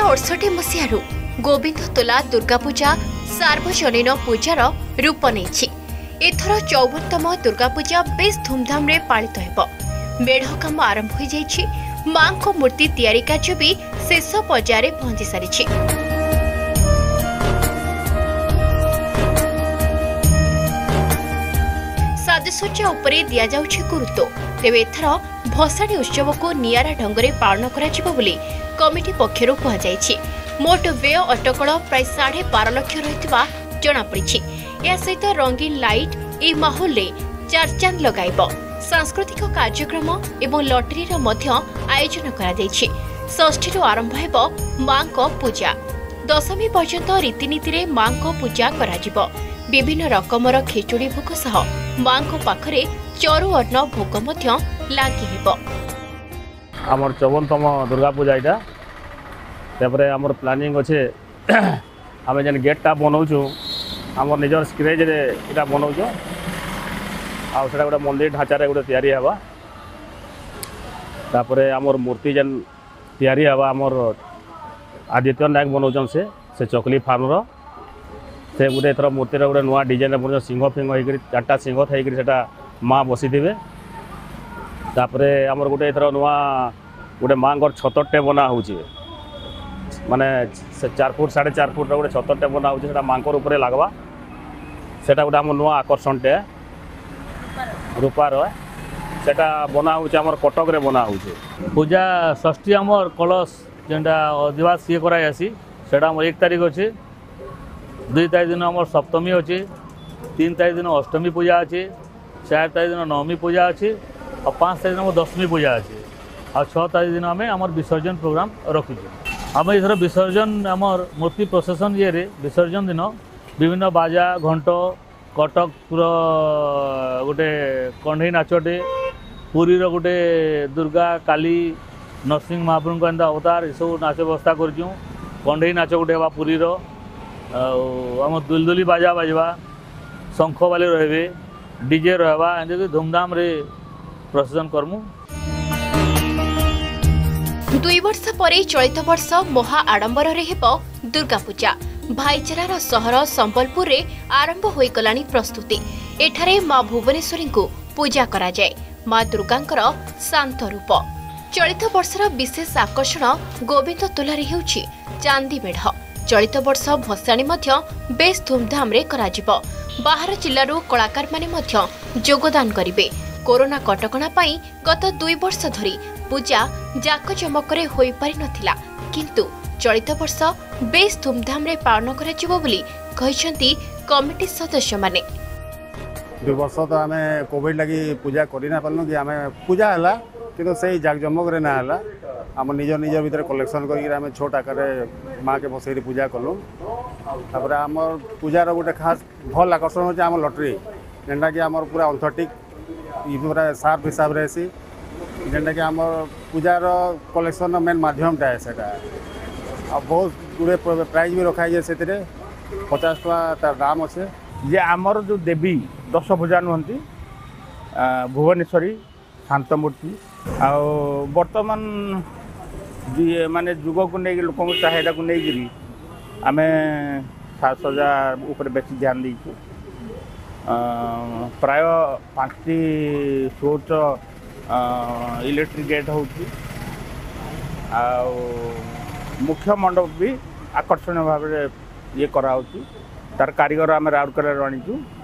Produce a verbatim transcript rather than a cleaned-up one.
उन्नीस सौ अड़सठ मसीहारू गोविंदतोला दुर्गा पूजा सार्वजनीन पूजार रूप नहीं। एथर चौवनतम दुर्गा पूजा बेस धूमधाम रे पालित हेबो। मेढ़ काम आरंभ हो जाइछि। मां को मूर्ति तैयारी कार्य भी शेष पर्याय पहुंची सारिछि। साजसज्जा उपरे दिया जाउछि गुरुत्व। तेबे एथर भसाणी उत्सव को नियारा ढंगरे पालन करा बोली कमिटी पक्षर कहुई। मोट व्यय अटकल प्राय साढ़े बार लक्ष रही जनापड़ी। या सहित रंगीन लाइट ए माहौल चारचांद लगाइब। सांस्कृतिक कार्यक्रम एवं लटरीर आयोजन कर आरंभ हेबो मां को पूजा। दशमी पर्यंत रीतिनीति मां को पूजा कर विभिन्न रकमर खिचुड़ी भोग सह मां को पाखरे चरु अन्न भोग मध्य लागी हेबो। हमर चौवनतम दुर्गा पूजा इटा तापर हमर प्लानिंग अछि। हमें जन गेट टा बनाउछु हमर निजर स्क्रेच रे इटा बनाउछु। आ सेटा गोटे मंदिर ढांचा रे गोटे तैयारी हेबा। तापर हमर मूर्ति जन तैयारी हेबा हमर आदित्य नायक बनाउछन से से चकली फार्म रो से गोटे थर मूर्ति गोटे नुआ डिजाइन बन सिंह फिंग हो चार्टा सिंह थी माँ बसी थे। तापर आमर गोटे थर नुआ गोटे माँ छतरटे बनाऊ माने चार फुट साढ़े चार फुट रोटे छतरटे बनाऊँचे माँ रूप लगवा से गोटे आम नुआ आकर्षणटे रूपार से बनाऊ आम कटक बनाऊ पूजा षष्ठी आमर कलश जेनटा अधिवास सी करासी से एक तारीख अच्छे। दुई तारीख दिन आम सप्तमी अच्छे। तीन तारीख दिन अष्टमी पूजा अच्छे। चार तारीख दिन नवमी पूजा अच्छे। और पाँच तारीख दिन आम दशमी पूजा अच्छे। और छः तारीख दिन आम आम विसर्जन प्रोग्राम रखुचे। आम एथर विसर्जन आम मूर्ति प्रोसेसन ये विसर्जन दिन विभिन्न बाजा घंट कटक गोटे कंडई नाचटे पुरी गोटे दुर्गा काली नरसिंह महाप्रभु एंता अवतार ये सब नाच व्यवस्था करूँ। कंडई नाच गोटे हे पुरीर आम दुलदुली बाजा बाजवा शंख वाले रहे डीजे रहवा एंती धूमधाम रे प्रोसेसन करमु। दुई वर्ष परे चलित वर्ष महा आडंबर रे हेबो दुर्गा पूजा। भाईचारार शहर संबलपुर रे आरंभ होई गलानी प्रस्तुति। एठारे मां भुवनेश्वरी को पूजा करा जाय। मां दुर्गांकर शांत रूप चलित वर्षर विशेष आकर्षण गोविंदतोला रे हेउछि चांदी मेढ। चलित वर्ष भसाणी बेस धूमधाम रे कराजिबो। बाहर जिल्लारू कलाकार माने मध्य जोगदान करिबे। कोरोना कटकणा पाई गत दुई वर्ष धरी पूजा जाकजमकरे होई पारि नथिला किंतु चलित वर्ष बेस धूमधाम रे पालन कराजिबो बोली कहिसंती कमिटी सदस्य माने। दुई वर्ष त आमे कोविड लागि पूजा करिना पालनो कि आमे पूजा हला किंतु सेही जाकजमक रे ना हला। आम निज निज भर कलेक्शन करें छोट आकार माँ के बस पूजा कलु। तापर आम पूजार गोटे खास भल आकर्षण होचे आम लटरी जेनटा कि आमर पूरा ऑथेंटिक पूरा साफ हिसाब रे सी जेनटा कि आम पूजार कलेक्शन मेन माध्यमटा है सेटा। आ बहुत गुड़े प्राइज भी रखाई से पचास टका तार दाम अच्छे। ये आमर जो देवी दस भुजा नुहति भुवनेश्वरी शांतमूर्ति आर्तमान जी माने जुग को लेकिन लोक चाहदा को लेकिन आम साजसजा उपर बेसी ध्यान देचु। प्राय पांच सोच इलेक्ट्रिक गेट हो मुख्य मंडप भी आकर्षण भाव ये कराऊ तार कारीगर आम राउरकेला आणीचु।